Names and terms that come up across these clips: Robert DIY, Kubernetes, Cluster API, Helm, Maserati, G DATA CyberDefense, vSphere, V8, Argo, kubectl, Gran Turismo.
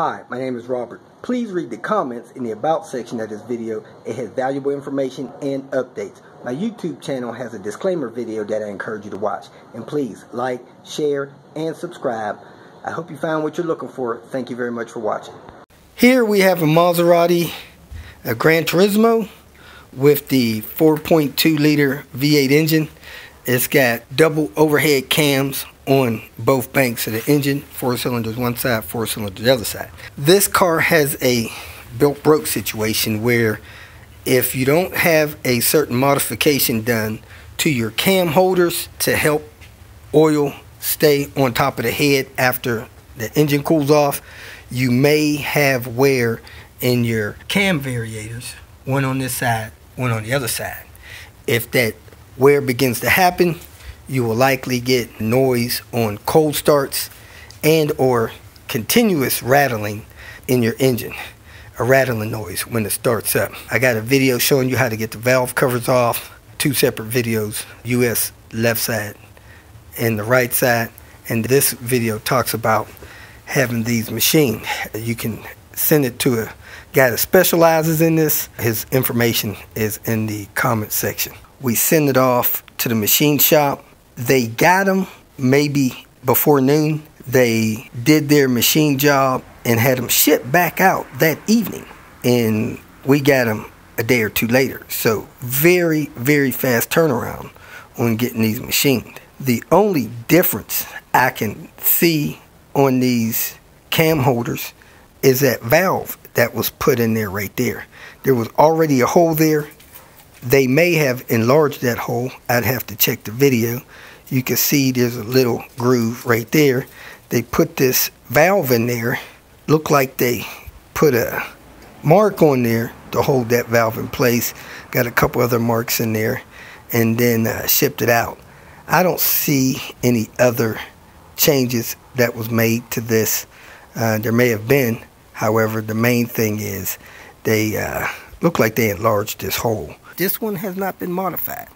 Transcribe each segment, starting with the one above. Hi, my name is Robert. Please read the comments in the About section of this video. It has valuable information and updates. My YouTube channel has a disclaimer video that I encourage you to watch. And please like, share, and subscribe. I hope you found what you're looking for. Thank you very much for watching. Here we have a Maserati, a Gran Turismo with the 4.2 liter V8 engine. It's got double overhead cams on both banks of the engine, four cylinders one side, four cylinders the other side. This car has a belt broke situation where if you don't have a certain modification done to your cam holders to help oil stay on top of the head after the engine cools off, you may have wear in your cam variators, one on this side, one on the other side. If that wear begins to happen, you will likely get noise on cold starts and or continuous rattling in your engine, a rattling noise when it starts up. I got a video showing you how to get the valve covers off, two separate videos, US left side and the right side. And this video talks about having these machined. You can send it to a guy that specializes in this. His information is in the comment section. We send it off to the machine shop. They got them maybe before noon. They did their machine job and had them shipped back out that evening. And we got them a day or two later. So very, very fast turnaround on getting these machined. The only difference I can see on these cam holders is that valve that was put in there right there. There was already a hole there. They may have enlarged that hole. I'd have to check the video. You can see there's a little groove right there. They put this valve in there. Looked like they put a mark on there to hold that valve in place. Got a couple other marks in there and then shipped it out. I don't see any other changes that was made to this. There may have been. However, the main thing is they look like they enlarged this hole. This one has not been modified.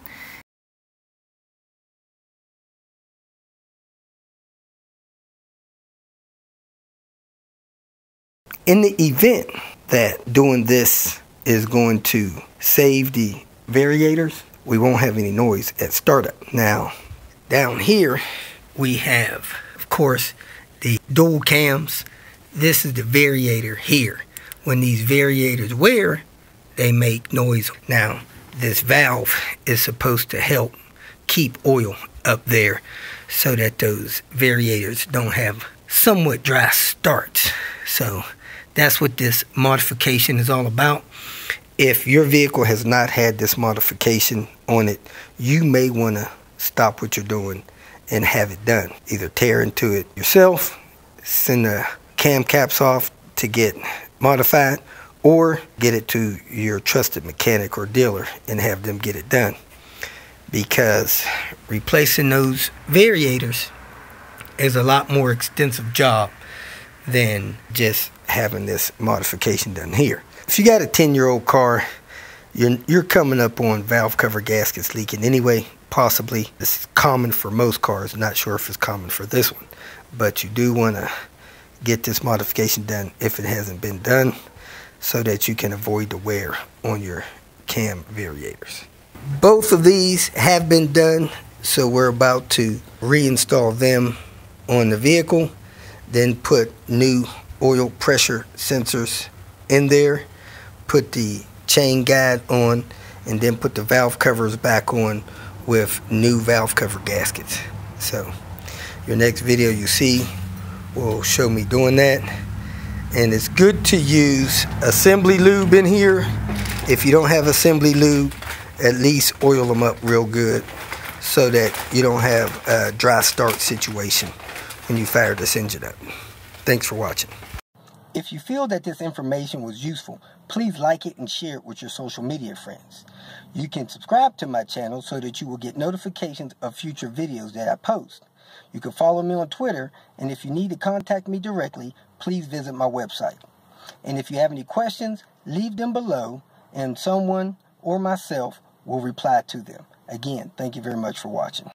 In the event that doing this is going to save the variators, we won't have any noise at startup. Now, down here, we have, of course, the dual cams. This is the variator here. When these variators wear, they make noise. Now, this valve is supposed to help keep oil up there so that those variators don't have somewhat dry starts. So that's what this modification is all about. If your vehicle has not had this modification on it, you may want to stop what you're doing and have it done. Either tear into it yourself, send the cam caps off to get modified, or get it to your trusted mechanic or dealer and have them get it done. Because replacing those variators is a lot more extensive job than just having this modification done here. If you got a 10-year-old car, you're coming up on valve cover gaskets leaking anyway, possibly. This is common for most cars. I'm not sure if it's common for this one, but you do want to get this modification done if it hasn't been done, so that you can avoid the wear on your cam variators. Both of these have been done, so we're about to reinstall them on the vehicle, then put new oil pressure sensors in there, put the chain guide on, and then put the valve covers back on with new valve cover gaskets. So your next video you see will show me doing that. And it's good to use assembly lube in here. If you don't have assembly lube, at least oil them up real good so that you don't have a dry start situation when you fire this engine up. Thanks for watching. If you feel that this information was useful, please like it and share it with your social media friends. You can subscribe to my channel so that you will get notifications of future videos that I post. You can follow me on Twitter, and if you need to contact me directly, please visit my website. And if you have any questions, leave them below, and someone or myself will reply to them. Again, thank you very much for watching.